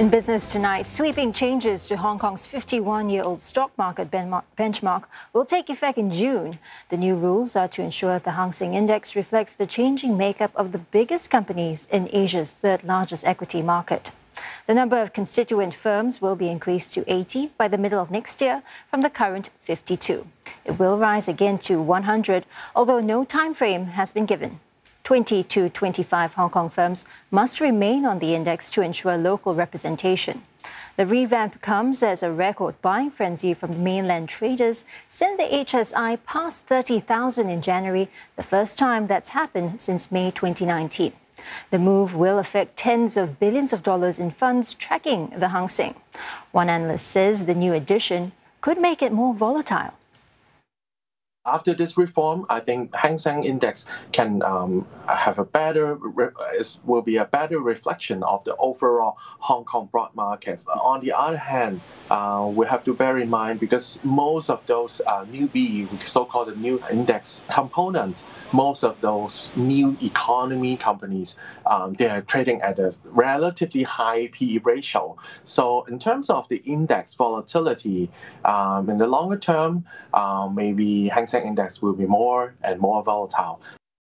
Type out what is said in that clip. In business tonight, sweeping changes to Hong Kong's 51-year-old stock market benchmark will take effect in June. The new rules are to ensure the Hang Seng Index reflects the changing makeup of the biggest companies in Asia's third-largest equity market. The number of constituent firms will be increased to 80 by the middle of next year from the current 52. It will rise again to 100, although no time frame has been given. 20 to 25 Hong Kong firms must remain on the index to ensure local representation. The revamp comes as a record buying frenzy from mainland traders sent the HSI past 30,000 in January, the first time that's happened since May 2019. The move will affect tens of billions of dollars in funds tracking the Hang Seng. One analyst says the new addition could make it more volatile. After this reform, I think Hang Seng Index can will be a better reflection of the overall Hong Kong broad markets. On the other hand, we have to bear in mind, because most of those so-called new index components, most of those new economy companies, they are trading at a relatively high PE ratio. So in terms of the index volatility, in the longer term, maybe Hang Seng Index will be more and more volatile.